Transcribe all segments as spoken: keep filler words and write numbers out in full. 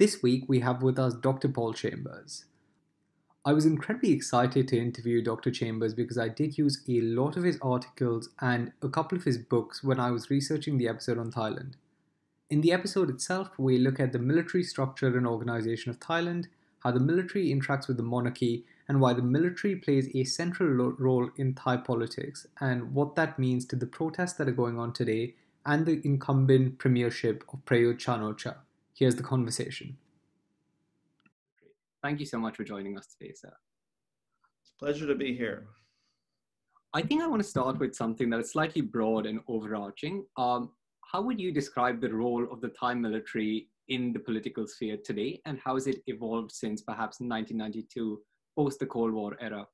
This week we have with us Doctor Paul Chambers. I was incredibly excited to interview Doctor Chambers because I did use a lot of his articles and a couple of his books when I was researching the episode on Thailand. In the episode itself, we look at the military structure and organization of Thailand, how the military interacts with the monarchy, and why the military plays a central role in Thai politics, and what that means to the protests that are going on today and the incumbent premiership of Prayut Chan-o-cha. Here's the conversation. Thank you so much for joining us today, sir. It's a pleasure to be here. I think I want to start with something that is slightly broad and overarching. Um, how would you describe the role of the Thai military in the political sphere today, and how has it evolved since perhaps nineteen ninety-two, post the Cold War era?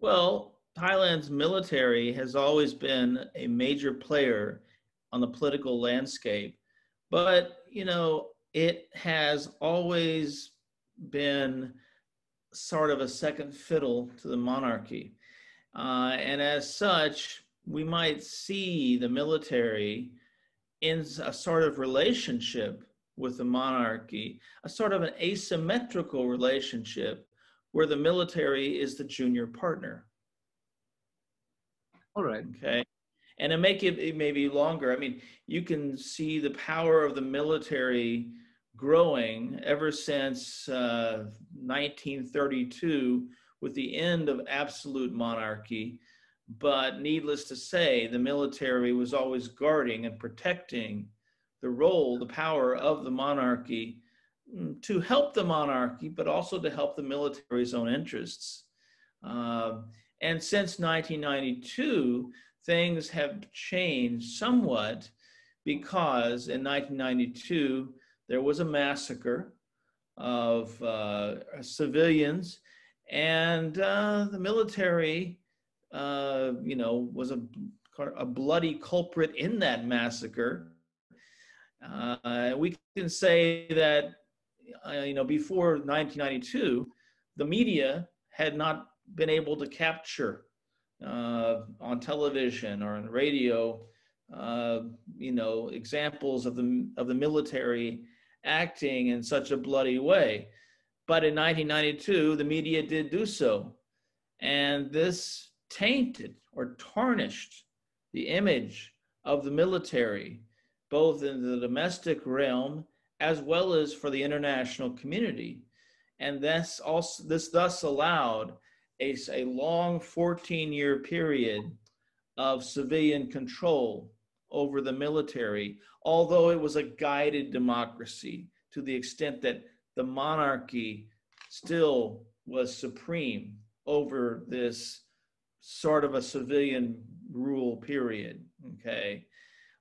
Well, Thailand's military has always been a major player on the political landscape, but, you know, it has always been sort of a second fiddle to the monarchy. Uh, and as such, we might see the military in a sort of relationship with the monarchy, a sort of an asymmetrical relationship where the military is the junior partner. All right. Okay. And it may, give, it may be longer. I mean, you can see the power of the military growing ever since uh, nineteen thirty-two with the end of absolute monarchy. But needless to say, the military was always guarding and protecting the role, the power of the monarchy to help the monarchy, but also to help the military's own interests. Uh, and since nineteen ninety-two, things have changed somewhat, because in nineteen ninety-two, there was a massacre of uh, civilians, and uh, the military, uh, you know, was a, a bloody culprit in that massacre. Uh, we can say that, uh, you know, before nineteen ninety-two, the media had not been able to capture uh, on television or on radio, uh, you know, examples of the, of the military acting in such a bloody way. But in nineteen ninety-two, the media did do so. And this tainted or tarnished the image of the military, both in the domestic realm as well as for the international community. And this, also, this thus allowed a, a long fourteen-year period of civilian control over the military, although it was a guided democracy to the extent that the monarchy still was supreme over this sort of a civilian rule period, okay?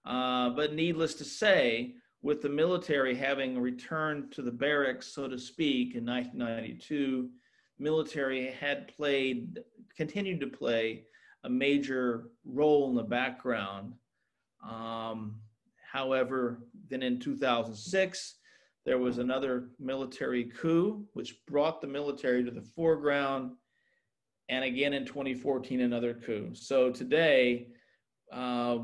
Uh, but needless to say, with the military having returned to the barracks, so to speak, in nineteen ninety-two, military had played, continued to play a major role in the background. Um, however, then in two thousand six, there was another military coup, which brought the military to the foreground. And again, in twenty fourteen, another coup. So today, uh,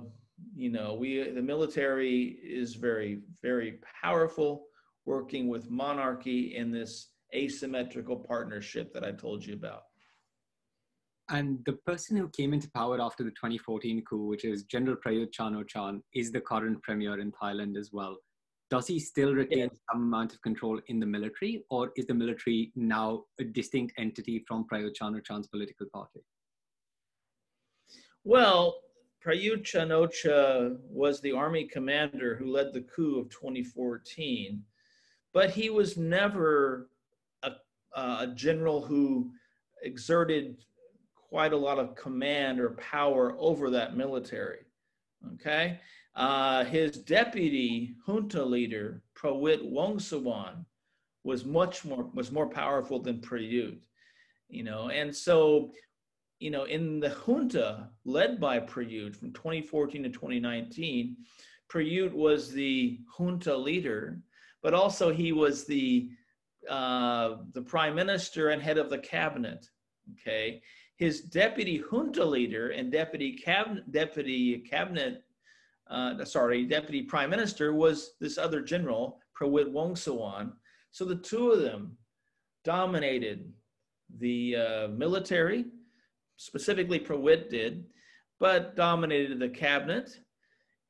you know, we, the military is very, very powerful, working with monarchy in this asymmetrical partnership that I told you about. And the person who came into power after the twenty fourteen coup, which is General Prayut Chan-o-cha, is the current premier in Thailand as well. Does he still retain yes. some amount of control in the military, or is the military now a distinct entity from Prayut Chan-o-cha's political party? Well, Prayut Chan-o-cha was the army commander who led the coup of twenty fourteen, but he was never a, a general who exerted quite a lot of command or power over that military, okay? Uh, his deputy junta leader, Prawit Wongsuwan, was much more, was more powerful than Prayut, you know? And so, you know, in the junta led by Prayut from twenty fourteen to twenty nineteen, Prayut was the junta leader, but also he was the, uh, the prime minister and head of the cabinet, okay? His deputy junta leader and deputy cabinet, deputy cabinet, uh, sorry, deputy prime minister was this other general, Prawit Wongsuwan. So the two of them dominated the uh, military, specifically Prawit did, but dominated the cabinet.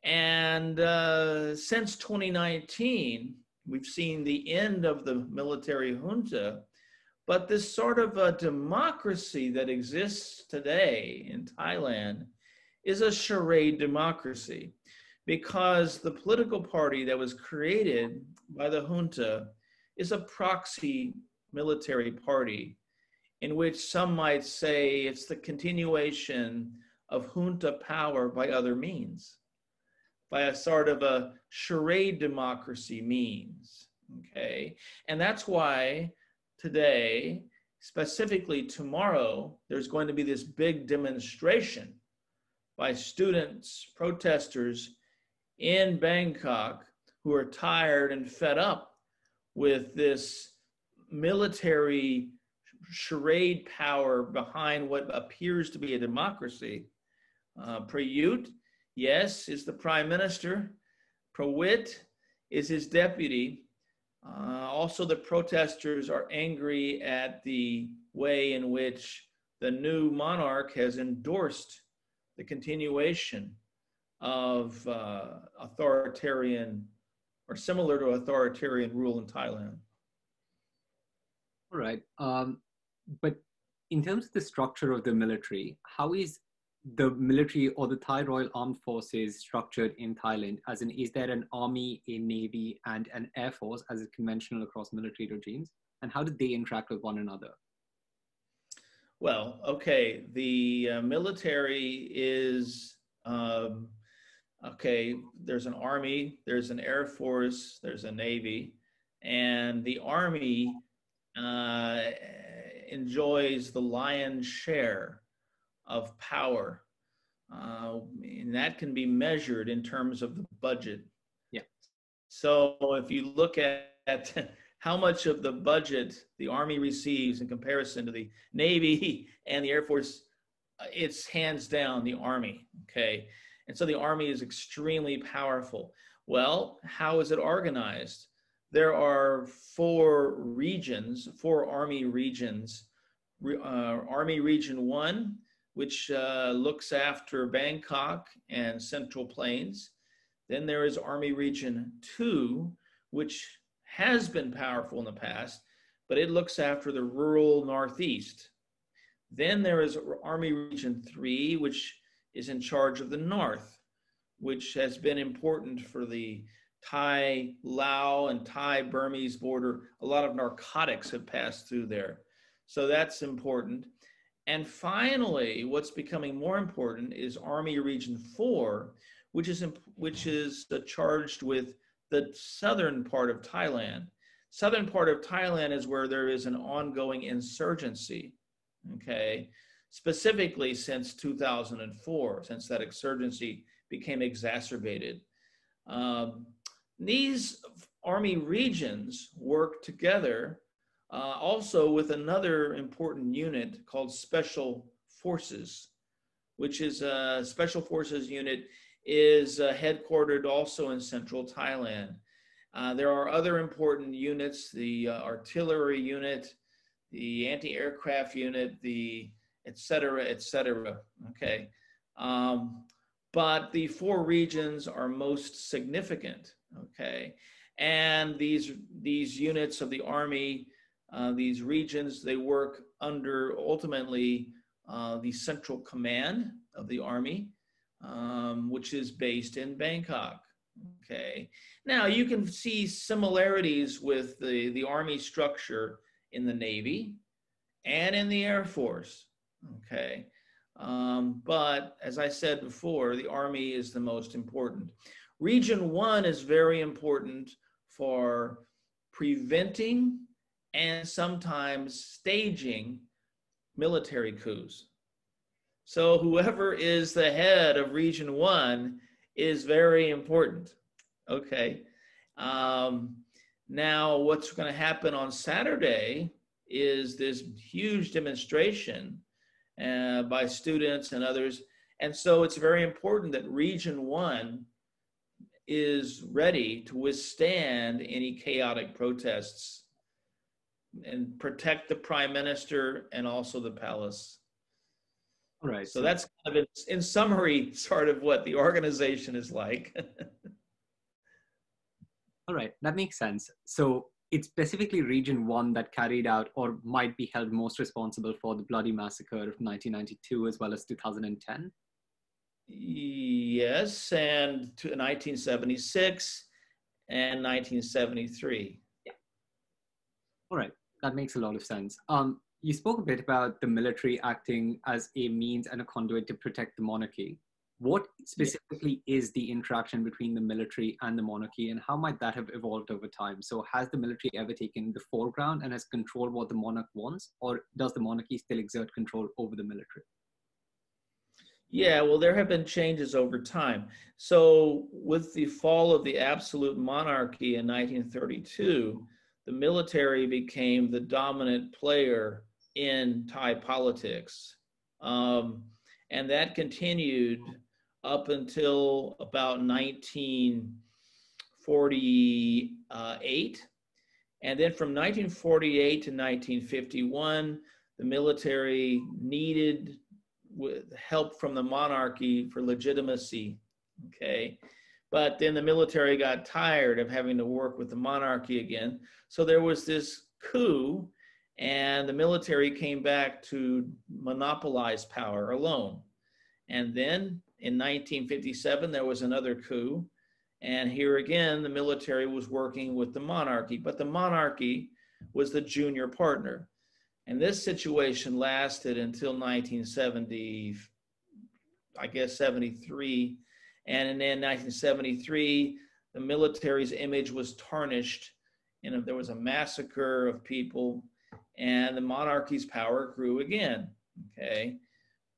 And uh, since twenty nineteen, we've seen the end of the military junta, but this sort of a democracy that exists today in Thailand is a charade democracy, because the political party that was created by the junta is a proxy military party, in which some might say it's the continuation of junta power by other means, by a sort of a charade democracy means, okay? And that's why today, specifically tomorrow, there's going to be this big demonstration by students, protesters in Bangkok who are tired and fed up with this military charade power behind what appears to be a democracy. Uh, Prayut, yes, is the prime minister. Prawit is his deputy. Uh, also, the protesters are angry at the way in which the new monarch has endorsed the continuation of uh, authoritarian or similar to authoritarian rule in Thailand. All right, um, but in terms of the structure of the military, how is the military or the Thai Royal Armed Forces structured in Thailand? As in, is there an army, a navy, and an air force as is conventional across military regimes? And how do they interact with one another? Well, okay, the uh, military is, um, okay, there's an army, there's an air force, there's a navy, and the army uh, enjoys the lion's share of power, uh, and that can be measured in terms of the budget. Yeah. So if you look at, at how much of the budget the Army receives in comparison to the Navy and the Air Force, it's hands down the Army, okay? And so the Army is extremely powerful. Well, how is it organized? There are four regions, four Army regions. Re, uh, Army Region one, which uh, looks after Bangkok and Central Plains. Then there is Army Region two, which has been powerful in the past, but it looks after the rural Northeast. Then there is Army Region three, which is in charge of the North, which has been important for the Thai, Lao, and Thai Burmese border. A lot of narcotics have passed through there, so that's important. And finally, what's becoming more important is Army Region four, which is, which is uh, charged with the southern part of Thailand. Southern part of Thailand is where there is an ongoing insurgency, okay? Specifically since two thousand four, since that insurgency became exacerbated. Um, these Army regions work together Uh, also with another important unit called Special Forces, which is a Special Forces unit is uh, headquartered also in central Thailand. Uh, there are other important units, the uh, artillery unit, the anti-aircraft unit, the et cetera, et cetera, okay. Um, but the four regions are most significant, okay. And these, these units of the Army, Uh, these regions, they work under ultimately uh, the Central Command of the Army, um, which is based in Bangkok, okay? Now, you can see similarities with the, the Army structure in the Navy and in the Air Force, okay? Um, but as I said before, the Army is the most important. Region one is very important for preventing and sometimes staging military coups. So whoever is the head of Region one is very important, okay? Um, now, what's gonna happen on Saturday is this huge demonstration uh, by students and others. And so it's very important that Region one is ready to withstand any chaotic protests and protect the prime minister and also the palace. All right. So that's kind of, in, in summary, sort of what the organization is like. All right, that makes sense. So it's specifically region one that carried out or might be held most responsible for the bloody massacre of nineteen ninety-two as well as two thousand ten? Yes, and to nineteen seventy-six and nineteen seventy-three. Yeah. All right, that makes a lot of sense. Um, you spoke a bit about the military acting as a means and a conduit to protect the monarchy. What specifically is the interaction between the military and the monarchy, and how might that have evolved over time? So has the military ever taken the foreground and has controlled what the monarch wants, or does the monarchy still exert control over the military? Yeah, well, there have been changes over time. So with the fall of the absolute monarchy in nineteen thirty-two, the military became the dominant player in Thai politics. Um, and that continued up until about nineteen forty-eight. And then from nineteen forty-eight to nineteen fifty-one, the military needed with help from the monarchy for legitimacy, okay? But then the military got tired of having to work with the monarchy again. So there was this coup, and the military came back to monopolize power alone. And then in nineteen fifty-seven, there was another coup. And here again, the military was working with the monarchy, but the monarchy was the junior partner. And this situation lasted until nineteen seventy, I guess seventy-three. And in nineteen seventy-three, the military's image was tarnished, and there was a massacre of people, and the monarchy's power grew again, okay?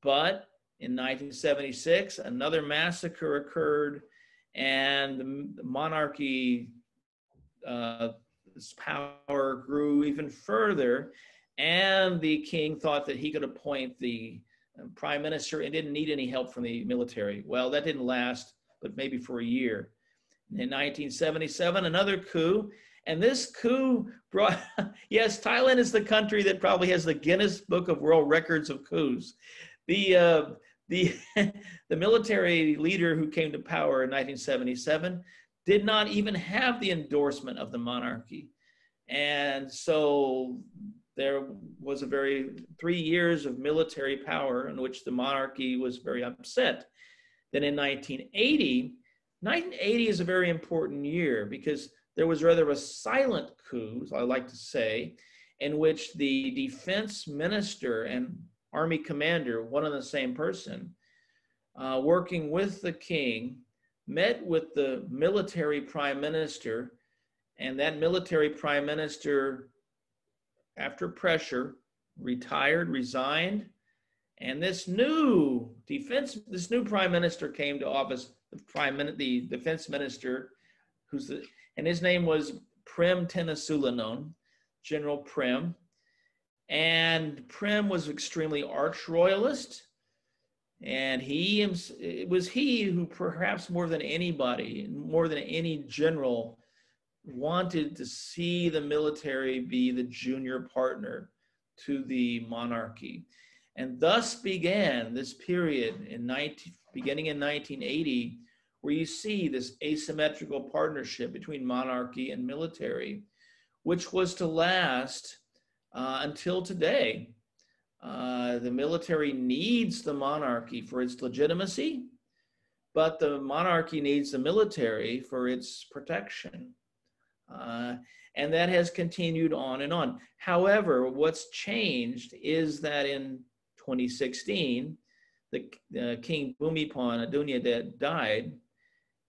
But in nineteen seventy-six, another massacre occurred, and the monarchy's uh, power grew even further. And the king thought that he could appoint the prime minister and didn't need any help from the military. Well, that didn't last, but maybe for a year. In nineteen seventy-seven, another coup. And this coup brought, yes, Thailand is the country that probably has the Guinness Book of World Records of coups. The, uh, the, the military leader who came to power in nineteen seventy-seven did not even have the endorsement of the monarchy. And so there was a very three years of military power in which the monarchy was very upset. Then in nineteen eighty, nineteen eighty is a very important year because there was rather a silent coup, I like to say, in which the defense minister and army commander, one and the same person, uh, working with the king, met with the military prime minister, and that military prime minister, after pressure, retired, resigned, and this new defense, this new prime minister came to office, the prime minister, the defense minister, who's the, and his name was Prem Tinsulanonda, General Prem, and Prem was extremely arch-royalist, and he, it was he who perhaps more than anybody, more than any general, wanted to see the military be the junior partner to the monarchy. And thus began this period in nineteen, beginning in nineteen eighty, where you see this asymmetrical partnership between monarchy and military, which was to last uh, until today. Uh, the military needs the monarchy for its legitimacy, but the monarchy needs the military for its protection. Uh, and that has continued on and on. However, what's changed is that in twenty sixteen, the uh, King Bhumipon Adunyadet died,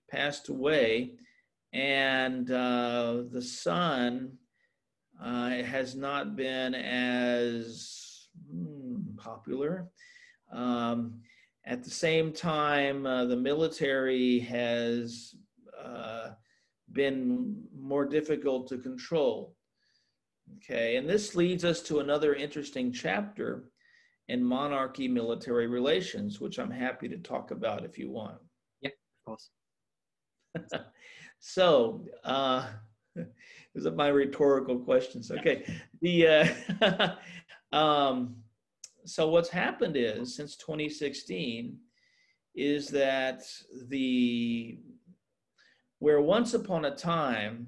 passed away, and uh, the son uh, has not been as mm, popular. Um, at the same time, uh, the military has uh, been more difficult to control. Okay, and this leads us to another interesting chapter in monarchy-military relations, which I'm happy to talk about if you want. Yeah, of course. So, uh, these are my rhetorical questions. Okay. The, uh, um, so what's happened is, since twenty sixteen, is that the, where once upon a time,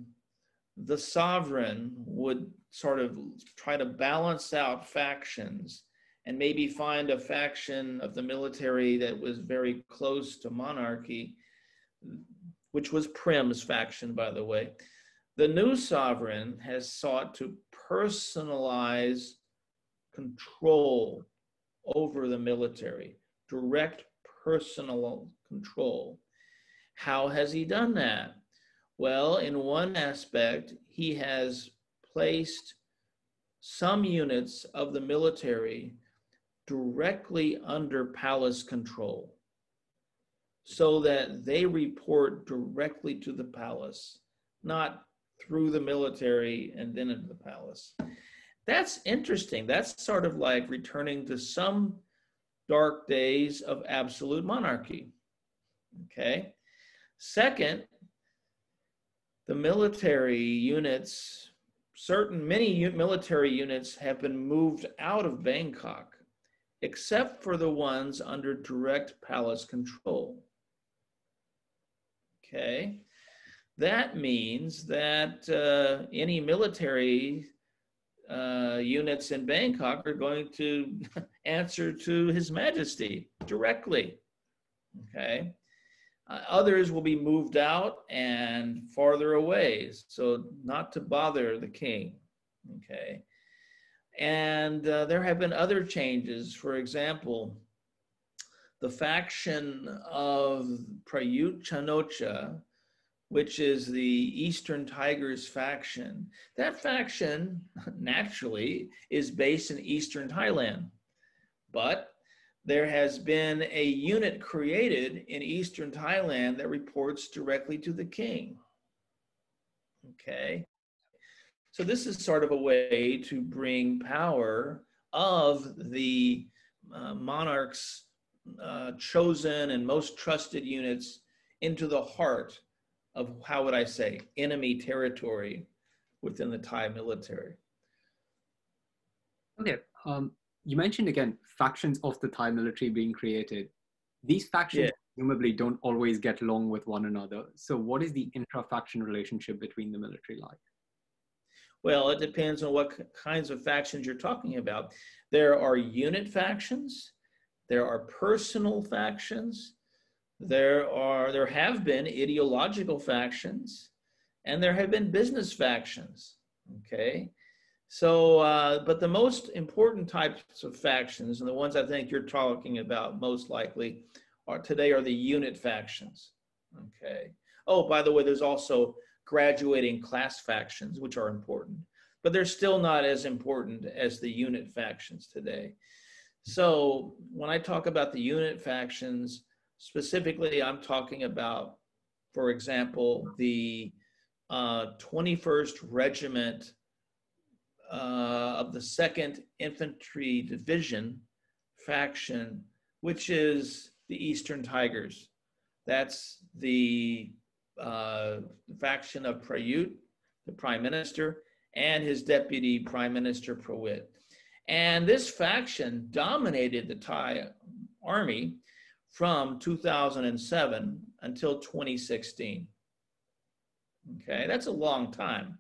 the sovereign would sort of try to balance out factions and maybe find a faction of the military that was very close to monarchy, which was Prem's faction, by the way. The new sovereign has sought to personalize control over the military, direct personal control. How has he done that? Well, in one aspect, he has placed some units of the military directly under palace control so that they report directly to the palace, not through the military and then into the palace. That's interesting. That's sort of like returning to some dark days of absolute monarchy, okay? Second, the military units, certain many military units have been moved out of Bangkok, except for the ones under direct palace control, okay? That means that uh, any military uh, units in Bangkok are going to answer to His Majesty directly, okay? Uh, others will be moved out and farther away, so not to bother the king, okay? And uh, there have been other changes. For example, the faction of Prayut Chan-o-cha, which is the Eastern Tigers faction. That faction, naturally, is based in Eastern Thailand. But there has been a unit created in Eastern Thailand that reports directly to the king. Okay. So this is sort of a way to bring power of the uh, monarch's uh, chosen and most trusted units into the heart of, how would I say, enemy territory within the Thai military. Okay, um, you mentioned again, factions of the Thai military being created. These factions yeah. presumably don't always get along with one another. So what is the intra-faction relationship between the military like? Well, it depends on what kinds of factions you're talking about. There are unit factions, there are personal factions, There are, there have been ideological factions, and there have been business factions, okay? So, uh, but the most important types of factions, and the ones I think you're talking about most likely are today are the unit factions, okay? Oh, by the way, there's also graduating class factions, which are important, but they're still not as important as the unit factions today. So when I talk about the unit factions, specifically, I'm talking about, for example, the uh, twenty-first Regiment uh, of the second Infantry Division faction, which is the Eastern Tigers. That's the uh, faction of Prayut, the Prime Minister, and his Deputy Prime Minister, Prawit. And this faction dominated the Thai army from two thousand seven until twenty sixteen. Okay, that's a long time.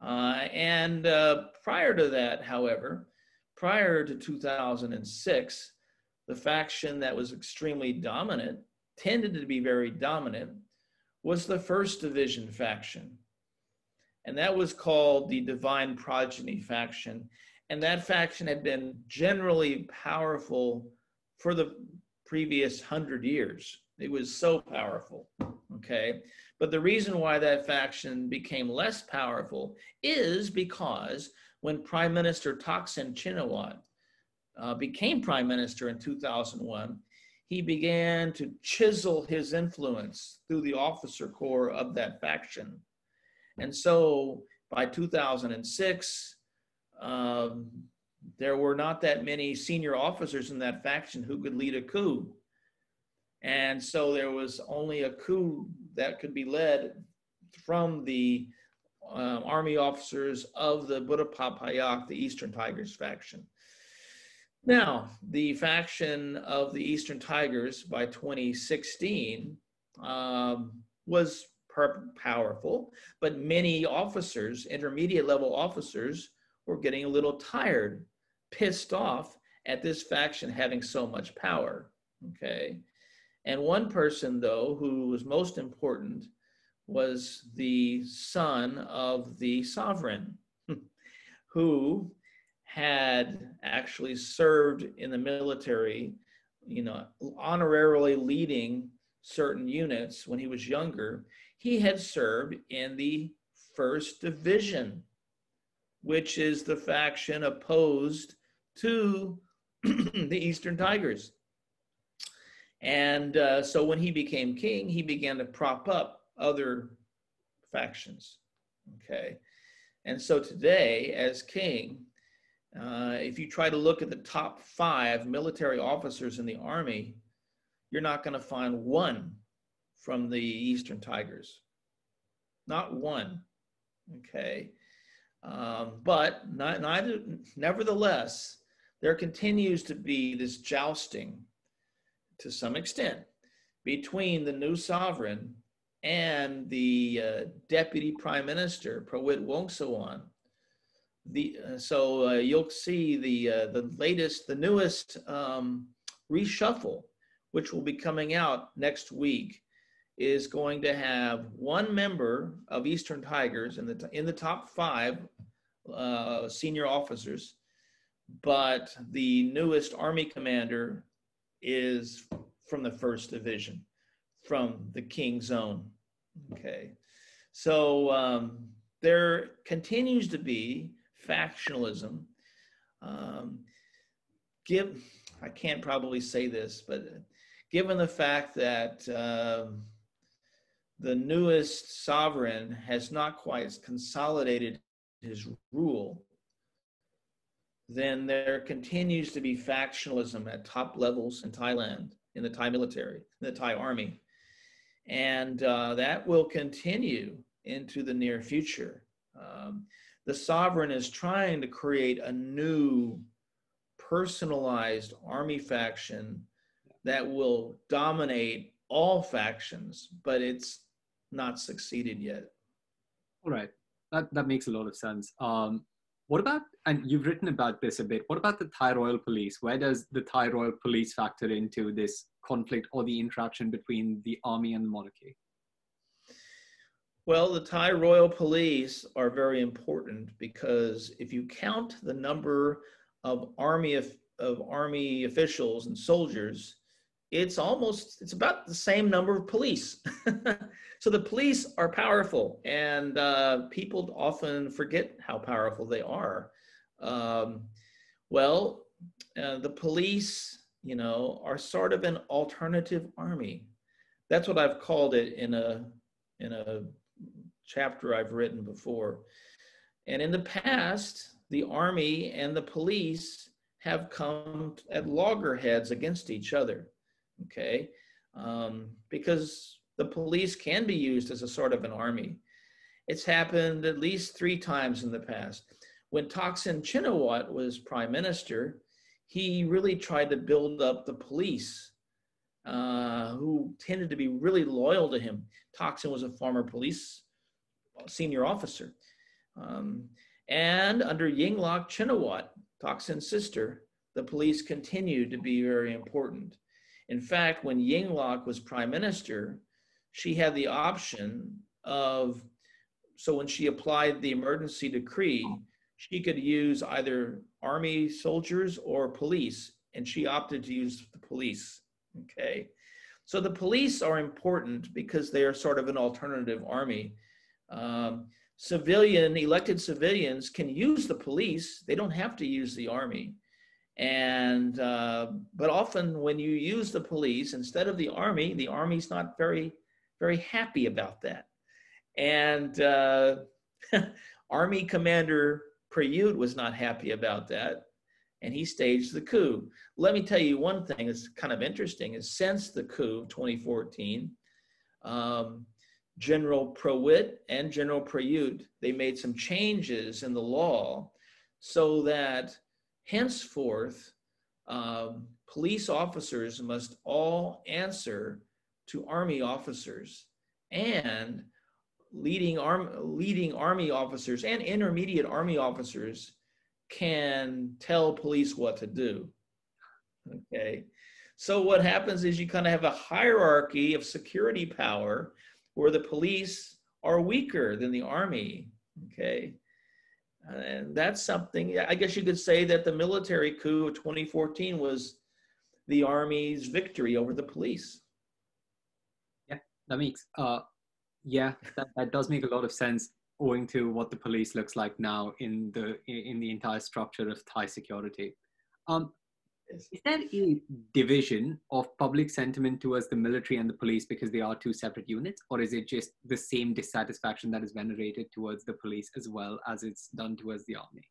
Uh, and uh, prior to that, however, prior to two thousand six, the faction that was extremely dominant, tended to be very dominant, was the First Division faction. And that was called the Divine Progeny faction. And that faction had been generally powerful for the previous hundred years. It was so powerful, okay? But the reason why that faction became less powerful is because when Prime Minister Taksin Chinnawat uh, became Prime Minister in two thousand one, he began to chisel his influence through the officer corps of that faction. And so by two thousand six, um, there were not that many senior officers in that faction who could lead a coup. And so there was only a coup that could be led from the um, army officers of the Budapest Payak, the Eastern Tigers faction. Now, the faction of the Eastern Tigers by twenty sixteen um, was powerful, but many officers, intermediate level officers, were getting a little tired, pissed off at this faction having so much power, okay? And one person, though, who was most important was the son of the sovereign, who had actually served in the military, you know, honorarily leading certain units when he was younger. He had served in the First Division, which is the faction opposed to the Eastern Tigers. And uh, so when he became king, he began to prop up other factions, okay? And so today, as king, uh, if you try to look at the top five military officers in the army, you're not gonna find one from the Eastern Tigers, not one, okay? Um, but not, neither, nevertheless, there continues to be this jousting to some extent between the new sovereign and the uh, Deputy Prime Minister, Prawit Wongsuwan. The, uh, so uh, you'll see the, uh, the latest, the newest um, reshuffle, which will be coming out next week, is going to have one member of Eastern Tigers in the, in the top five uh, senior officers, but the newest army commander is from the First Division, from the King's Own, okay? So um, there continues to be factionalism. Um, give, I can't probably say this, but given the fact that uh, the newest sovereign has not quite consolidated his rule, then there continues to be factionalism at top levels in Thailand, in the Thai military, in the Thai army. And uh, that will continue into the near future. Um, the sovereign is trying to create a new personalized army faction that will dominate all factions, but it's not succeeded yet. All right, that, that makes a lot of sense. Um, What about, and you've written about this a bit, what about the Thai Royal Police? Where does the Thai Royal Police factor into this conflict or the interaction between the army and the monarchy? Well, the Thai Royal Police are very important because if you count the number of army, of, of army officials and soldiers, it's almost, it's about the same number of police. So the police are powerful, and uh, people often forget how powerful they are. Um, well, uh, the police, you know, are sort of an alternative army. That's what I've called it in a, in a chapter I've written before. And in the past, the army and the police have come at loggerheads against each other, okay? Um, because the police can be used as a sort of an army. It's happened at least three times in the past. When Taksin Chinnawat was prime minister, he really tried to build up the police, uh, who tended to be really loyal to him. Taksin was a former police senior officer. Um, and under Yingluck Chinnawat, Taksin's sister, the police continued to be very important. In fact, when Yingluck was prime minister, she had the option of, so when she applied the emergency decree, she could use either army soldiers or police, and she opted to use the police, okay? So the police are important because they are sort of an alternative army. Um, civilian, elected civilians can use the police, they don't have to use the army. And, uh, but often when you use the police instead of the army, the army's not very very happy about that. And uh, Army Commander Prayut was not happy about that, and he staged the coup. Let me tell you one thing that's kind of interesting is since the coup of twenty fourteen, um, General Prawit and General Prayut, they made some changes in the law so that henceforth uh, police officers must all answer to army officers, and leading arm leading army officers and intermediate army officers can tell police what to do. Okay, so what happens is you kind of have a hierarchy of security power where the police are weaker than the army, okay? And that's something, I guess you could say that the military coup of twenty fourteen was the army's victory over the police. Yeah, that makes, uh, yeah, that, that does make a lot of sense, owing to what the police looks like now in the, in the entire structure of Thai security. Um, Is there a division of public sentiment towards the military and the police because they are two separate units, or is it just the same dissatisfaction that is venerated towards the police as well as it's done towards the army?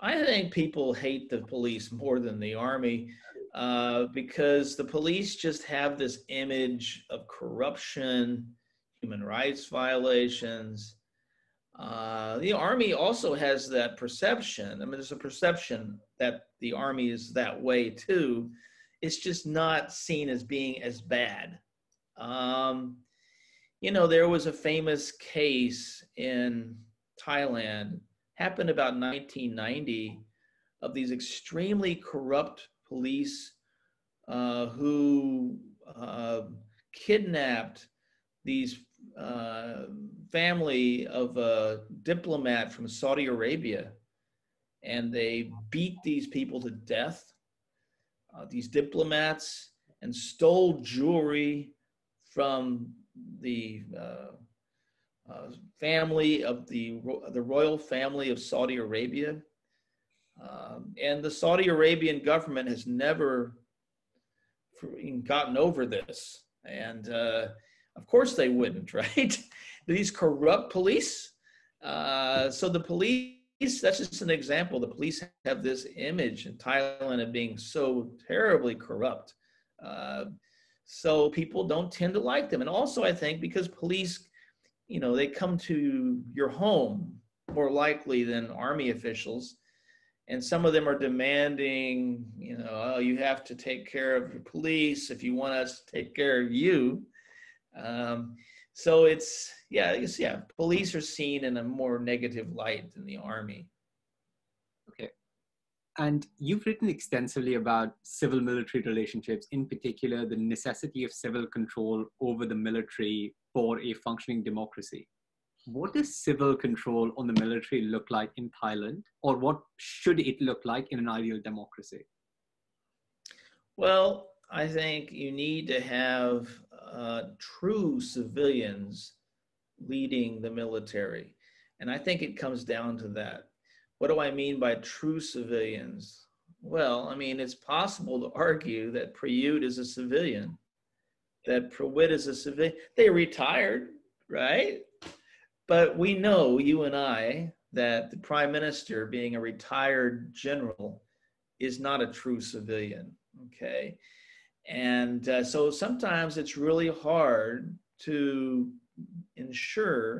I think people hate the police more than the army uh, because the police just have this image of corruption, human rights violations. Uh, the army also has that perception. I mean, there's a perception that the army is that way too. It's just not seen as being as bad. Um, you know, there was a famous case in Thailand, happened about nineteen ninety, of these extremely corrupt police uh, who uh, kidnapped these Uh, family of a diplomat from Saudi Arabia, and they beat these people to death, uh, these diplomats, and stole jewelry from the uh, uh, family of the, the royal family of Saudi Arabia. Um, and the Saudi Arabian government has never gotten over this. And uh, of course they wouldn't, right? These corrupt police. Uh, so the police, that's just an example. The police have this image in Thailand of being so terribly corrupt. Uh, so people don't tend to like them. And also I think because police, you know, they come to your home more likely than army officials. And some of them are demanding, you know, oh, you have to take care of the police if you want us to take care of you. Um, so it's, yeah, it's, yeah, police are seen in a more negative light than the army. Okay. And you've written extensively about civil-military relationships, in particular, the necessity of civil control over the military for a functioning democracy. What does civil control on the military look like in Thailand, or what should it look like in an ideal democracy? Well, I think you need to have uh, true civilians leading the military. And I think it comes down to that. What do I mean by true civilians? Well, I mean, it's possible to argue that Prayut is a civilian, that Prawit is a civilian. They retired, right? But we know, you and I, that the prime minister, being a retired general, is not a true civilian, okay? And uh, so sometimes it's really hard to ensure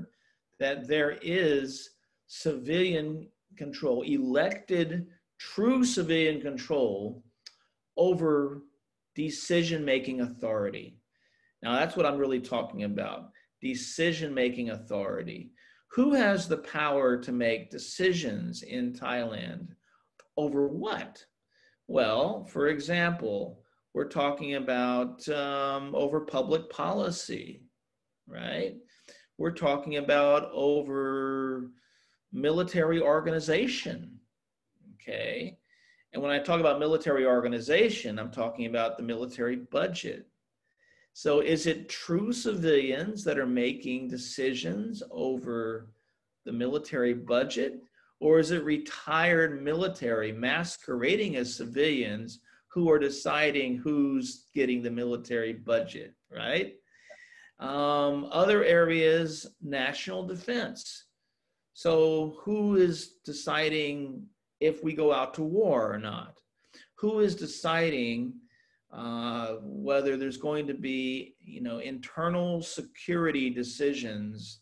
that there is civilian control, elected, true civilian control over decision-making authority. Now that's what I'm really talking about, decision-making authority. Who has the power to make decisions in Thailand over what? Well, for example, we're talking about um, over public policy, right? We're talking about over military organization, okay? And when I talk about military organization, I'm talking about the military budget. So is it true civilians that are making decisions over the military budget, or is it retired military masquerading as civilians who are deciding who's getting the military budget, right? Um, other areas, national defense. So who is deciding if we go out to war or not? Who is deciding uh, whether there's going to be, you know, internal security decisions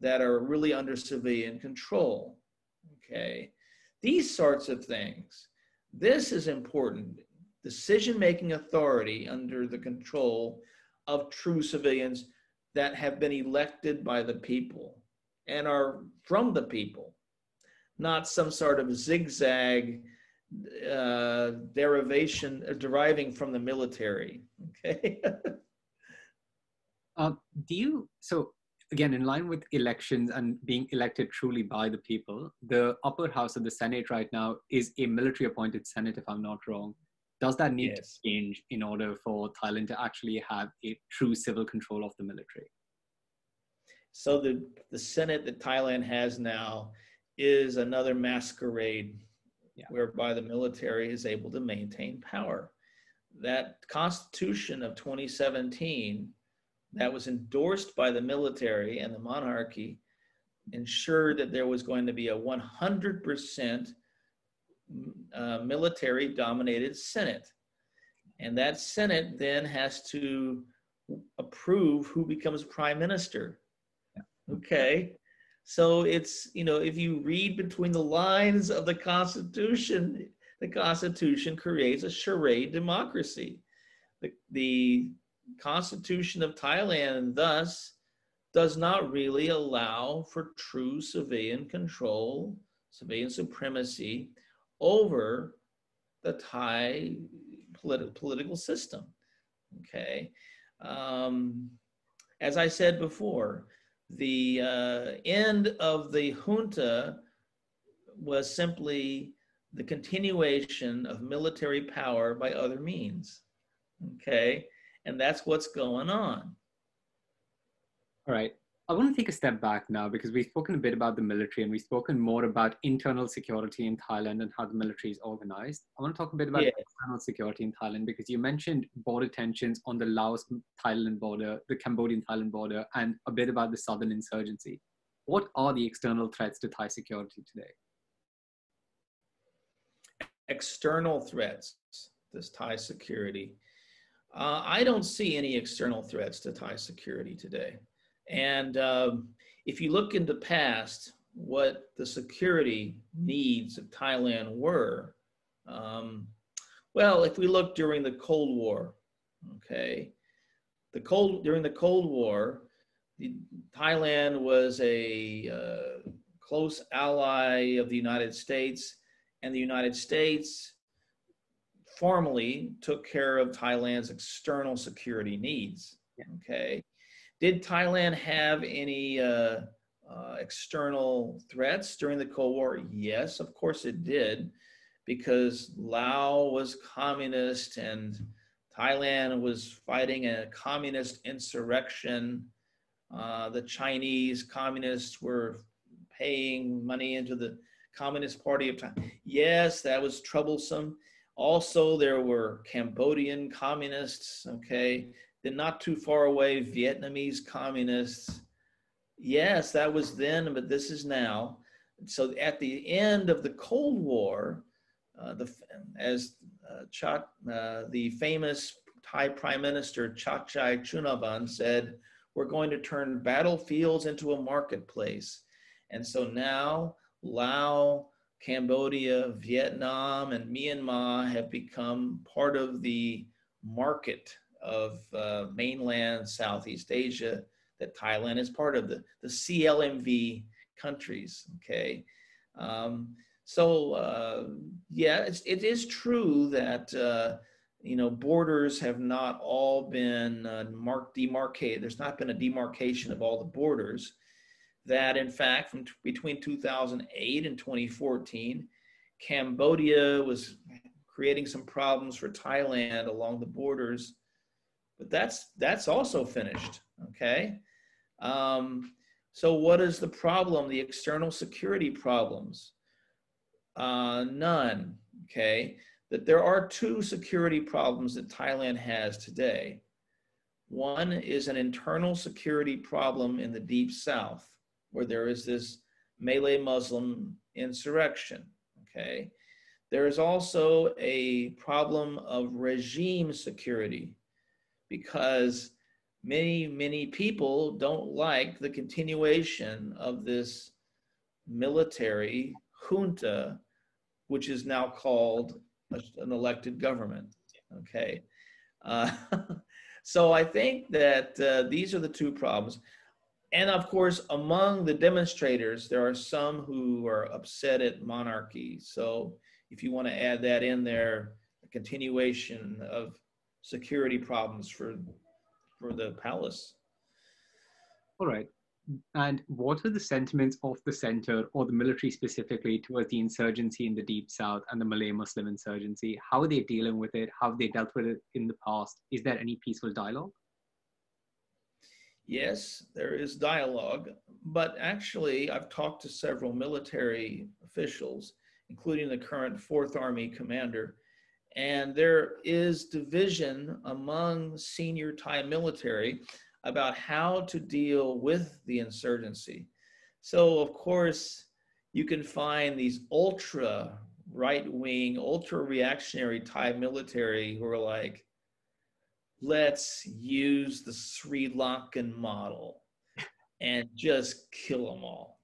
that are really under civilian control, okay? These sorts of things. This is important. Decision-making authority under the control of true civilians that have been elected by the people and are from the people, not some sort of zigzag uh, derivation uh, deriving from the military, okay? uh, do you, so again, in line with elections and being elected truly by the people, the upper house of the Senate right now is a military appointed Senate, if I'm not wrong. Does that need yes. to change in order for Thailand to actually have a true civil control of the military? So the, the Senate that Thailand has now is another masquerade yeah. whereby the military is able to maintain power. That constitution of twenty seventeen that was endorsed by the military and the monarchy ensured that there was going to be a one hundred percent Uh, military-dominated Senate. And that Senate then has to approve who becomes prime minister. Yeah. Okay. So it's, you know, if you read between the lines of the Constitution, the Constitution creates a charade democracy. The, the Constitution of Thailand, thus, does not really allow for true civilian control, civilian supremacy, over the Thai politi- political system, okay? Um, as I said before, the uh, end of the junta was simply the continuation of military power by other means, okay? And that's what's going on. All right. I want to take a step back now because we've spoken a bit about the military and we've spoken more about internal security in Thailand and how the military is organized. I want to talk a bit about yeah. external security in Thailand because you mentioned border tensions on the Laos-Thailand border, the Cambodian-Thailand border, and a bit about the southern insurgency. What are the external threats to Thai security today? External threats to Thai security. Uh, I don't see any external threats to Thai security today. And um, if you look in the past, what the security needs of Thailand were, um, well, if we look during the Cold War, okay, the Cold during the Cold War, the, Thailand was a uh, close ally of the United States, and the United States formally took care of Thailand's external security needs, okay. Did Thailand have any uh, uh, external threats during the Cold War? Yes, of course it did, because Laos was communist and Thailand was fighting a communist insurrection. Uh, the Chinese communists were paying money into the Communist Party of Thailand. Yes, that was troublesome. Also, there were Cambodian communists, okay? Then not too far away, Vietnamese communists. Yes, that was then, but this is now. So at the end of the Cold War, uh, the, as uh, Chat, uh, the famous Thai Prime Minister Chachai Chunhavan said, we're going to turn battlefields into a marketplace. And so now Laos, Cambodia, Vietnam, and Myanmar have become part of the market of uh, mainland Southeast Asia that Thailand is part of, the, the C L M V countries, okay? Um, so uh, yeah, it's, it is true that, uh, you know, borders have not all been uh, marked, demarcated. There's not been a demarcation of all the borders. That in fact, from t- between two thousand eight and twenty fourteen, Cambodia was creating some problems for Thailand along the borders. But that's, that's also finished, okay? Um, so what is the problem, the external security problems? Uh, none, okay? That there are two security problems that Thailand has today. One is an internal security problem in the Deep South, where there is this Malay Muslim insurrection, okay? There is also a problem of regime security, because many, many people don't like the continuation of this military junta, which is now called an elected government, okay? Uh, so I think that uh, these are the two problems. And of course, among the demonstrators, there are some who are upset at monarchy. So if you want to add that in there, a continuation of security problems for, for the palace. All right. And what are the sentiments of the center, or the military specifically, towards the insurgency in the Deep South and the Malay Muslim insurgency? How are they dealing with it? How have they dealt with it in the past? Is there any peaceful dialogue? Yes, there is dialogue, but actually I've talked to several military officials, including the current Fourth Army commander, and there is division among senior Thai military about how to deal with the insurgency. So of course, you can find these ultra right-wing, ultra reactionary Thai military who are like, let's use the Sri Lankan model and just kill them all.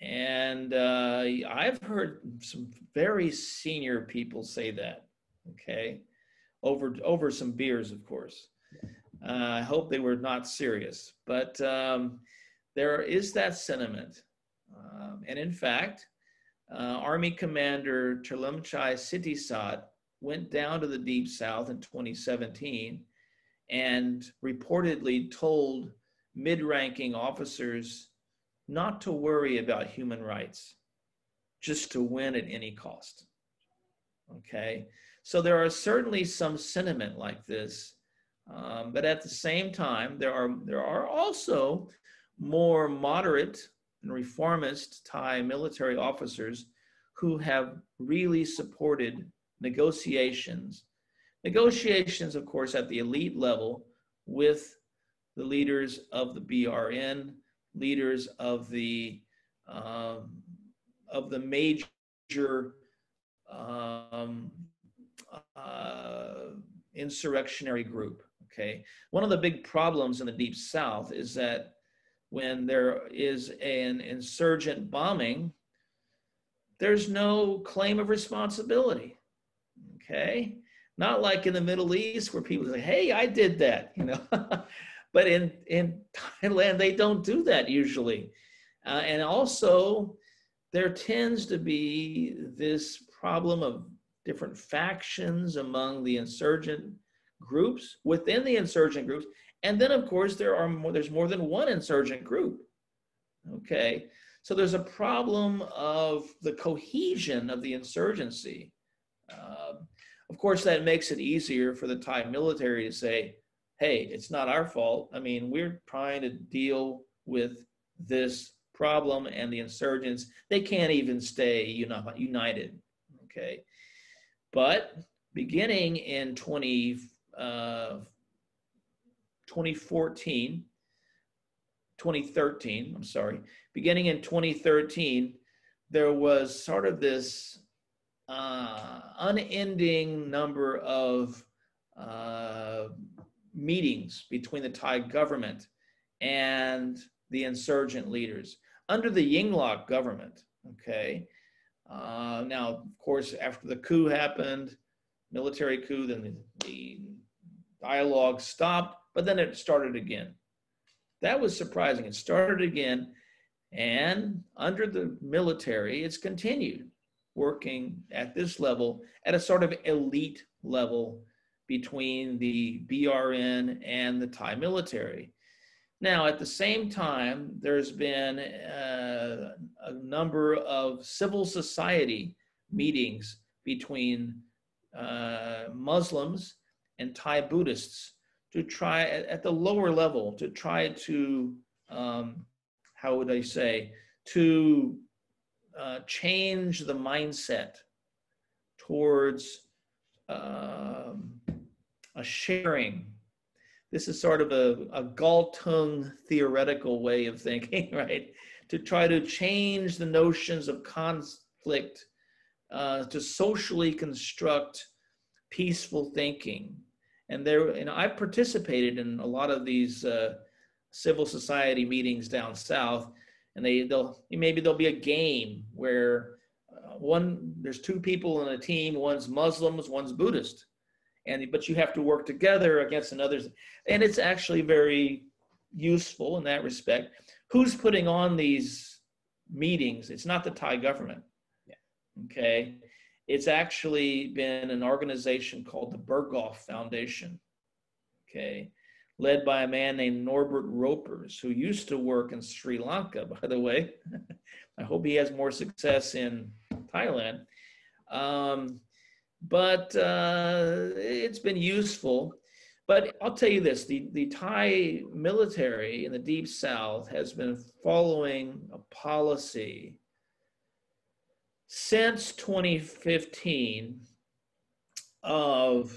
And uh, I've heard some very senior people say that, okay? Over, over some beers, of course. Uh, I hope they were not serious, but um, there is that sentiment. Um, and in fact, uh, Army Commander Chalemchai Sittisat went down to the Deep South in twenty seventeen and reportedly told mid-ranking officers not to worry about human rights, just to win at any cost, okay? So there are certainly some sentiment like this. Um, but at the same time, there are, there are also more moderate and reformist Thai military officers who have really supported negotiations. Negotiations, of course, at the elite level with the leaders of the B R N, leaders of the, um, of the major um, uh, insurrectionary group. Okay. One of the big problems in the Deep South is that when there is an insurgent bombing, there's no claim of responsibility. Okay. Not like in the Middle East where people say, hey, I did that, you know, but in, in Thailand, they don't do that usually. Uh, and also there tends to be this problem of different factions among the insurgent groups, within the insurgent groups, and then of course there are more, there's more than one insurgent group, okay? So there's a problem of the cohesion of the insurgency. Uh, of course, that makes it easier for the Thai military to say, hey, it's not our fault. I mean, we're trying to deal with this problem, and the insurgents, they can't even stay united, okay? But beginning in twenty, uh, twenty fourteen, twenty thirteen, I'm sorry, beginning in twenty thirteen, there was sort of this uh, unending number of uh, meetings between the Thai government and the insurgent leaders under the Yingluck government, okay? Uh, now, of course, after the coup happened, military coup, then the, the dialogue stopped, but then it started again. That was surprising. It started again, and under the military, it's continued working at this level, at a sort of elite level between the B R N and the Thai military. Now, at the same time, there's been uh, a number of civil society meetings between uh, Muslims and Thai Buddhists to try, at, at the lower level, to try to, um, how would I say, to uh, change the mindset towards um, a sharing. This is sort of a, a Galtung theoretical way of thinking, right? To try to change the notions of conflict uh, to socially construct peaceful thinking. And there, and I've participated in a lot of these uh, civil society meetings down south, and they, they'll, maybe there'll be a game where uh, one, there's two people in a team, one's Muslims, one's Buddhist, and, but you have to work together against another. And it's actually very useful in that respect. Who's putting on these meetings? It's not the Thai government, yeah. Okay? It's actually been an organization called the Berghof Foundation, okay, led by a man named Norbert Ropers, who used to work in Sri Lanka, by the way. I hope he has more success in Thailand. Um, but uh, it's been useful. But I'll tell you this, the, the Thai military in the Deep South has been following a policy since twenty fifteen of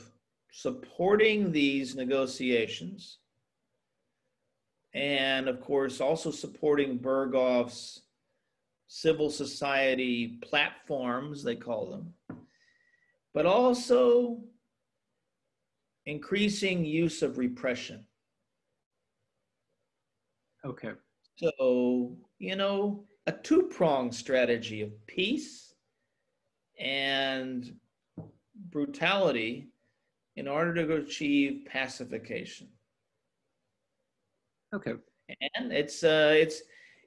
supporting these negotiations, and of course also supporting Berghof's civil society platforms, they call them, but also increasing use of repression. Okay. So, you know, a two-pronged strategy of peace and brutality in order to achieve pacification. Okay. And it's uh, it's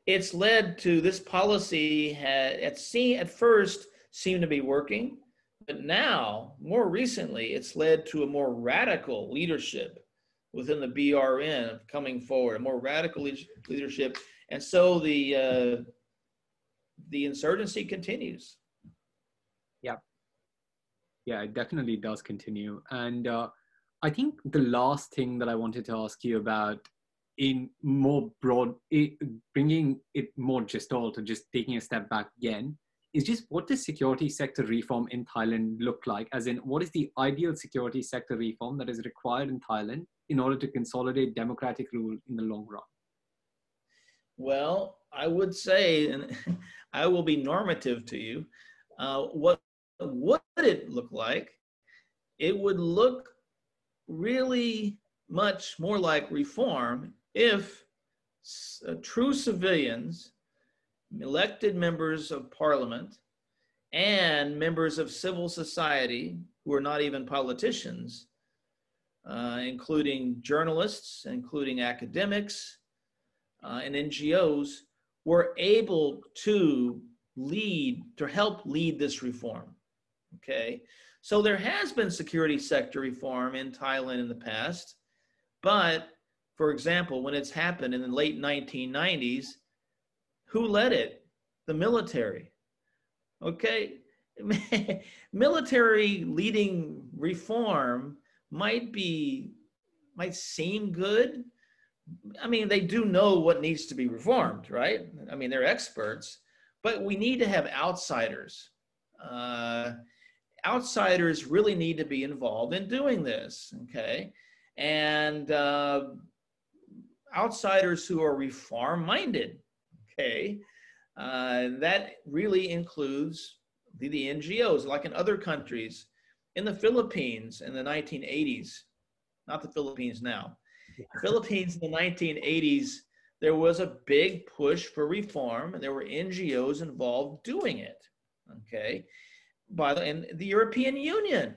it's led to this policy had at see at first seemed to be working, but now more recently it's led to a more radical leadership within the B R N coming forward, a more radical leadership, and so the uh, the insurgency continues. Yeah. Yeah, it definitely does continue. And uh, I think the last thing that I wanted to ask you about in more broad, it, bringing it more gestalt, or just taking a step back again, is just what does security sector reform in Thailand look like? As in, what is the ideal security sector reform that is required in Thailand in order to consolidate democratic rule in the long run? Well, I would say, and I will be normative to you, uh, what would it look like? It would look really much more like reform if uh, true civilians, elected members of parliament, and members of civil society who are not even politicians, uh, including journalists, including academics, uh, and N G Os, were able to lead, to help lead this reform, okay? So there has been security sector reform in Thailand in the past, but for example, when it's happened in the late nineteen nineties, who led it? The military, okay? Military leading reform might be, might seem good. I mean, they do know what needs to be reformed, right? I mean, they're experts. But we need to have outsiders. Uh, outsiders really need to be involved in doing this, okay? And uh, outsiders who are reform-minded, okay? Uh, that really includes the, the N G Os, like in other countries. In the Philippines in the nineteen eighties, not the Philippines now, the Philippines in the nineteen eighties, there was a big push for reform, and there were N G Os involved doing it, okay? By the, and the European Union,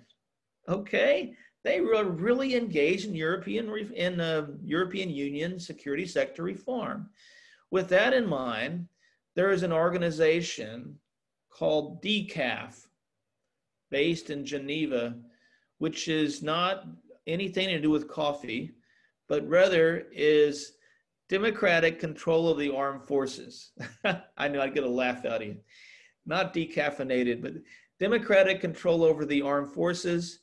okay? They were really engaged in European, in uh, European Union security sector reform. With that in mind, there is an organization called D C A F, based in Geneva, which is not anything to do with coffee, but rather is Democratic Control of the Armed Forces. I knew I'd get a laugh out of you. Not decaffeinated, but Democratic Control over the Armed Forces.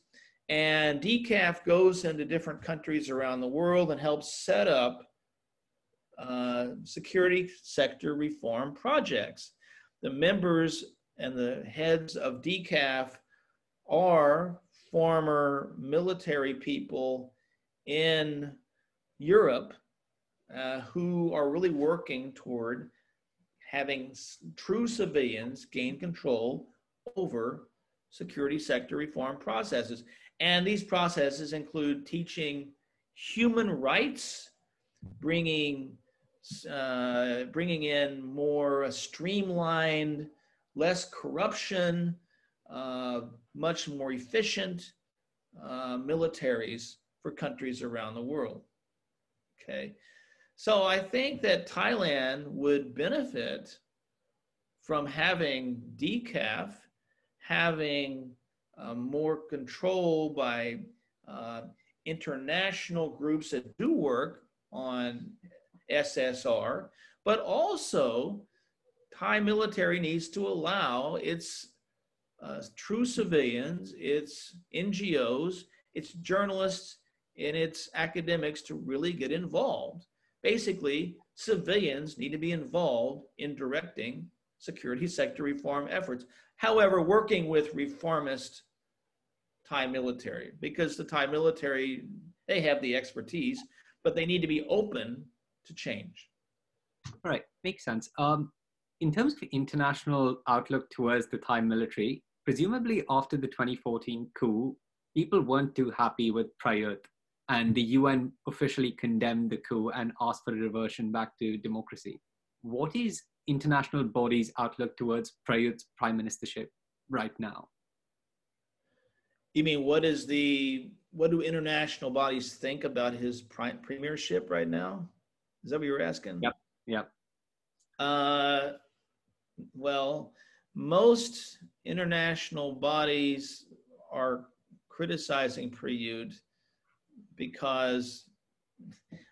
And D C A F goes into different countries around the world and helps set up uh, security sector reform projects. The members and the heads of D C A F are former military people in Europe Uh, who are really working toward having true civilians gain control over security sector reform processes. And these processes include teaching human rights, bringing, uh, bringing in more streamlined, less corruption, uh, much more efficient uh, militaries for countries around the world, okay? So I think that Thailand would benefit from having D C A F, having uh, more control by uh, international groups that do work on S S R, but also Thai military needs to allow its uh, true civilians, its N G Os, its journalists, and its academics to really get involved. Basically, civilians need to be involved in directing security sector reform efforts. However, working with reformist Thai military, because the Thai military, they have the expertise, but they need to be open to change. All right, makes sense. Um, in terms of international outlook towards the Thai military, presumably after the twenty fourteen coup, people weren't too happy with Prayut, and the U N officially condemned the coup and asked for a reversion back to democracy. What is international bodies' outlook towards Prayut's prime ministership right now? You mean, what is the, what do international bodies think about his prime premiership right now? Is that what you were asking? Yep, yep. Uh, well, most international bodies are criticizing Prayut because,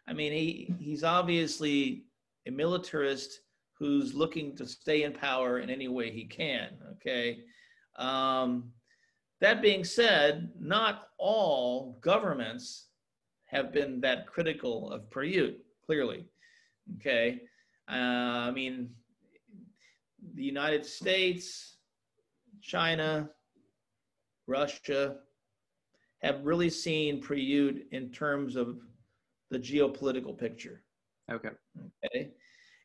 I mean, he, he's obviously a militarist who's looking to stay in power in any way he can, okay? Um, that being said, not all governments have been that critical of Prayut, clearly, okay? Uh, I mean, the United States, China, Russia have really seen Prayut in terms of the geopolitical picture. Okay. Okay.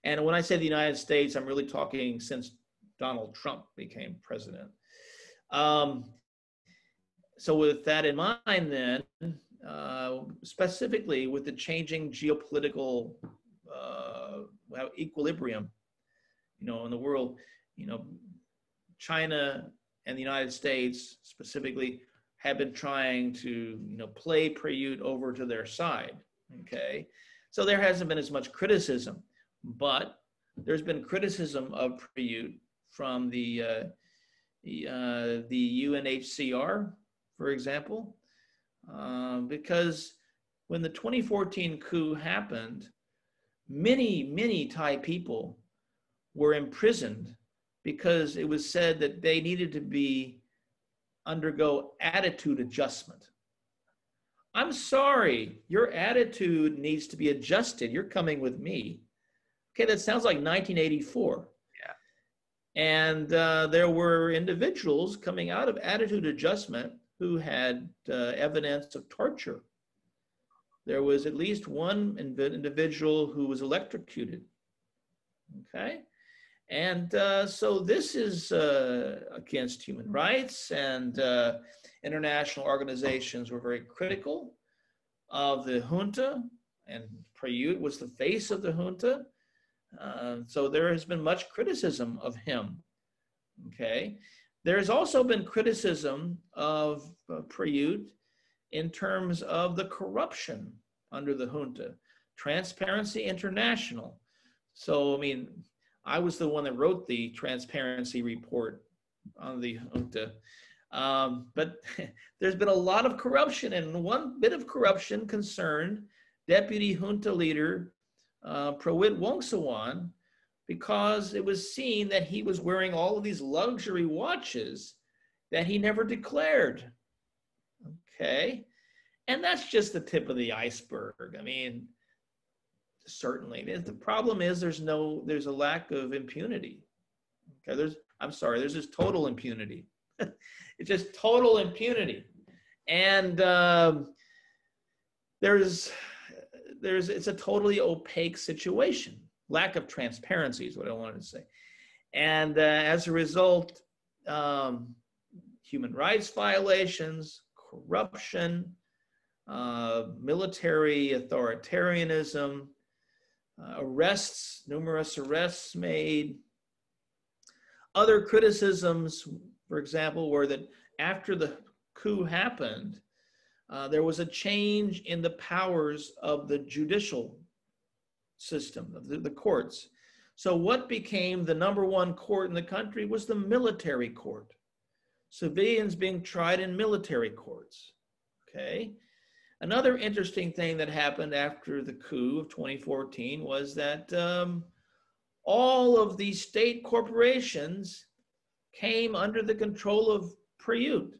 And when I say the United States, I'm really talking since Donald Trump became president. Um, so with that in mind then, uh, specifically with the changing geopolitical uh, equilibrium, you know, in the world, you know, China and the United States specifically have been trying to, you know, play Prayut over to their side, okay? So there hasn't been as much criticism. But there's been criticism of Prayut from the, uh, the, uh, the U N H C R, for example, uh, because when the twenty fourteen coup happened, many, many Thai people were imprisoned because it was said that they needed to be undergo attitude adjustment. I'm sorry, your attitude needs to be adjusted. You're coming with me. Okay, that sounds like nineteen eighty-four. Yeah. And uh, there were individuals coming out of attitude adjustment who had uh, evidence of torture. There was at least one inv individual who was electrocuted, okay? And uh, so this is uh, against human rights, and uh, international organizations were very critical of the junta, and Prayut was the face of the junta. Uh, so there has been much criticism of him, okay? There has also been criticism of uh, Prayut in terms of the corruption under the junta, Transparency International. So, I mean, I was the one that wrote the transparency report on the junta, um, but there's been a lot of corruption, and one bit of corruption concerned Deputy Junta Leader Uh, Prawit Wongsuwan, because it was seen that he was wearing all of these luxury watches that he never declared, okay? And that's just the tip of the iceberg. I mean, certainly. The problem is there's no, there's a lack of impunity. Okay, there's, I'm sorry, there's just total impunity. It's just total impunity. And um, there's, There's, it's a totally opaque situation. Lack of transparency is what I wanted to say. And uh, as a result, um, human rights violations, corruption, uh, military authoritarianism, uh, arrests, numerous arrests made. Other criticisms, for example, were that after the coup happened, uh, there was a change in the powers of the judicial system, of the, the courts. So what became the number one court in the country was the military court. Civilians being tried in military courts, okay? Another interesting thing that happened after the coup of twenty fourteen was that um, all of these state corporations came under the control of Prayut,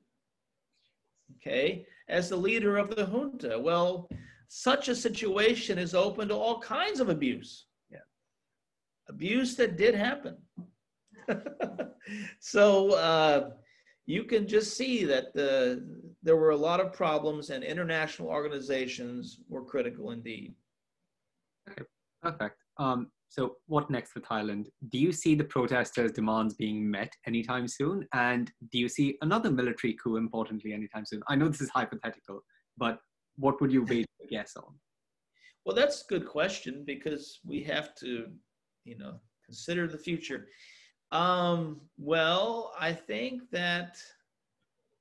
okay, as the leader of the junta. Well, such a situation is open to all kinds of abuse. Yeah. Abuse that did happen. So uh, you can just see that the, there were a lot of problems, and international organizations were critical indeed. Okay, perfect. Um, so what next for Thailand? Do you see the protesters' demands being met anytime soon? And do you see another military coup, importantly, anytime soon? I know this is hypothetical, but what would you wager a guess on? Well, that's a good question, because we have to, you know, consider the future. Um, well, I think that,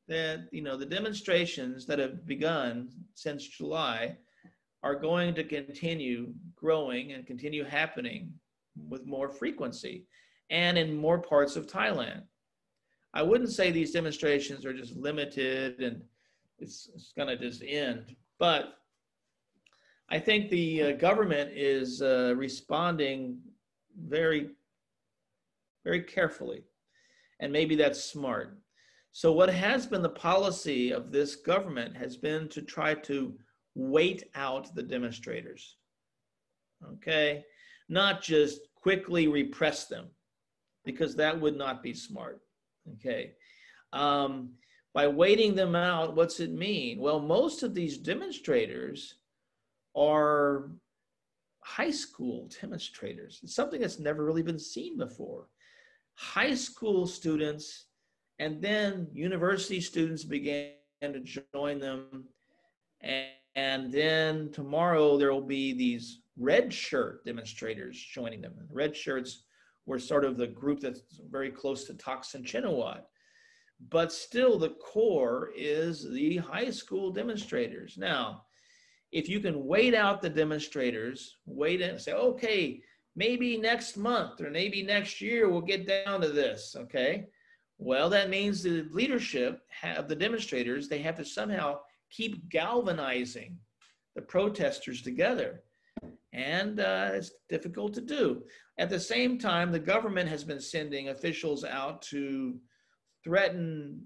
that, you know, the demonstrations that have begun since July are going to continue growing and continue happening with more frequency and in more parts of Thailand. I wouldn't say these demonstrations are just limited and it's, it's gonna just end, but I think the uh, government is uh, responding very very carefully, and maybe that's smart. So what has been the policy of this government has been to try to wait out the demonstrators, okay? Not just quickly repress them, because that would not be smart, okay? Um, by waiting them out, what's it mean? Well, most of these demonstrators are high school demonstrators. It's something that's never really been seen before. High school students, and then university students began to join them. And, and then tomorrow there will be these red shirt demonstrators joining them. And the red shirts were sort of the group that's very close to Taksin Chinnawat. But still the core is the high school demonstrators. Now, if you can wait out the demonstrators, wait and say, okay, maybe next month or maybe next year we'll get down to this, okay? Well, that means the leadership of the demonstrators, they have to somehow keep galvanizing the protesters together. And uh, it's difficult to do. At the same time, the government has been sending officials out to threaten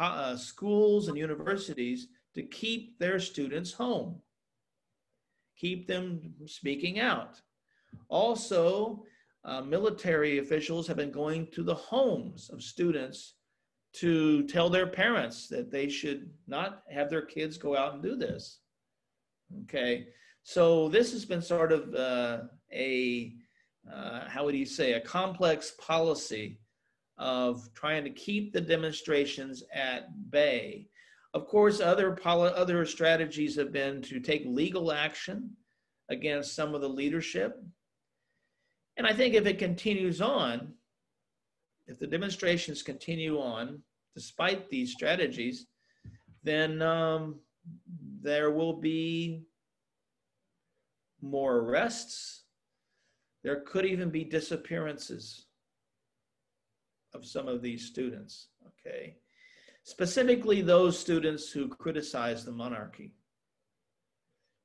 uh, schools and universities to keep their students home, keep them speaking out. Also, uh, military officials have been going to the homes of students to tell their parents that they should not have their kids go out and do this, okay? So this has been sort of uh, a, uh, how would you say, a complex policy of trying to keep the demonstrations at bay. Of course, other, poli other strategies have been to take legal action against some of the leadership. And I think if it continues on, if the demonstrations continue on, despite these strategies, then um, there will be more arrests. There could even be disappearances of some of these students, okay? Specifically those students who criticize the monarchy.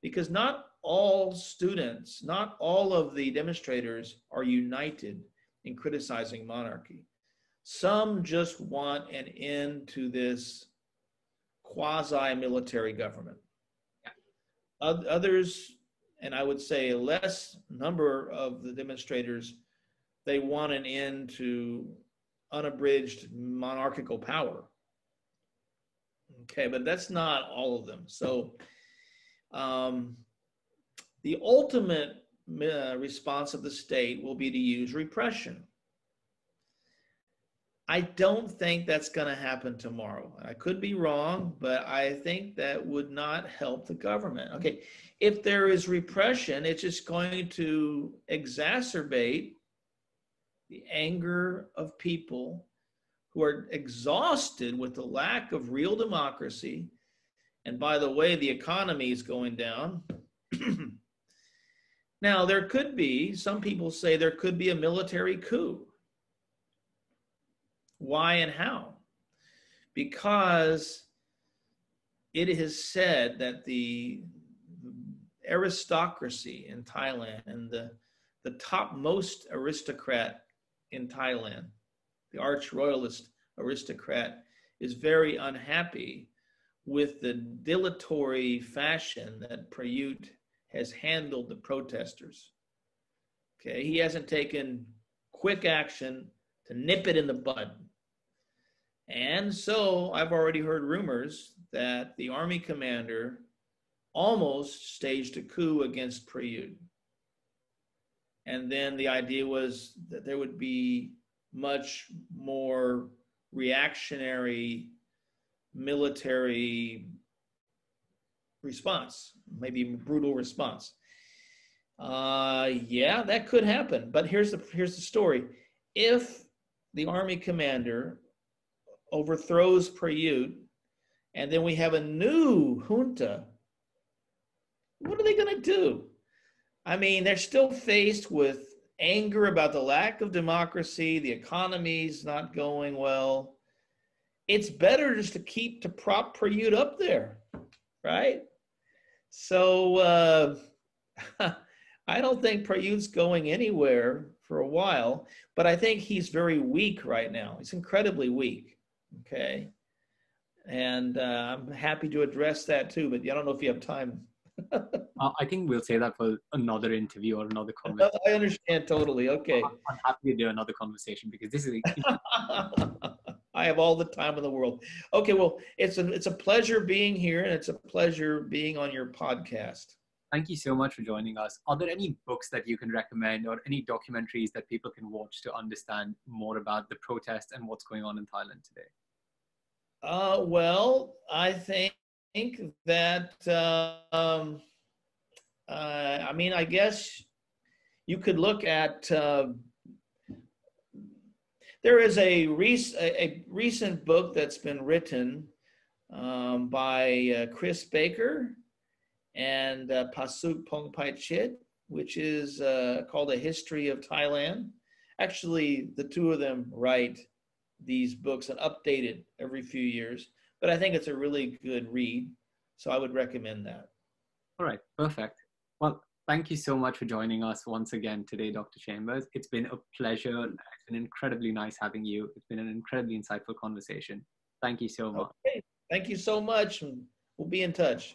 Because not all students, not all of the demonstrators are united in criticizing monarchy. Some just want an end to this quasi-military government. Others, and I would say a less number of the demonstrators, they want an end to unabridged monarchical power. Okay, but that's not all of them. So um, the ultimate Uh, response of the state will be to use repression. I don't think that's going to happen tomorrow. I could be wrong, but I think that would not help the government. Okay, if there is repression, it's just going to exacerbate the anger of people who are exhausted with the lack of real democracy. And by the way, the economy is going down. Now, there could be, some people say there could be a military coup. Why and how? Because it is said that the aristocracy in Thailand and the, the topmost aristocrat in Thailand, the arch-royalist aristocrat, is very unhappy with the dilatory fashion that Prayut has handled the protesters. Okay, he hasn't taken quick action to nip it in the bud. And so I've already heard rumors that the army commander almost staged a coup against Prayut. And then the idea was that there would be much more reactionary military response, maybe brutal response. Uh, yeah, that could happen. But here's the, here's the story. If the army commander overthrows Prayut, and then we have a new junta, what are they going to do? I mean, they're still faced with anger about the lack of democracy, the economy's not going well. It's better just to keep to prop Prayut up there, right? So uh, I don't think Prayut's going anywhere for a while, but I think he's very weak right now. He's incredibly weak. Okay, and uh, I'm happy to address that too, but I don't know if you have time. uh, I think we'll say that for another interview or another conversation. I understand totally. Okay. I'm happy to do another conversation because this is. I have all the time in the world. Okay, well, it's a it's a pleasure being here, and it's a pleasure being on your podcast. Thank you so much for joining us. Are there any books that you can recommend or any documentaries that people can watch to understand more about the protests and what's going on in Thailand today? Uh, well, I think that, uh, um, uh, I mean, I guess you could look at, uh, there is a, rec- a, a recent book that's been written um, by uh, Chris Baker and uh, Pasuk Pongpaichit, which is uh, called A History of Thailand. Actually, the two of them write these books and update it every few years, but I think it's a really good read, so I would recommend that. All right, perfect. Well, thank you so much for joining us once again today, Doctor Chambers. It's been a pleasure. It's been incredibly nice having you. It's been an incredibly insightful conversation. Thank you so much. Okay. Thank you so much, and we'll be in touch.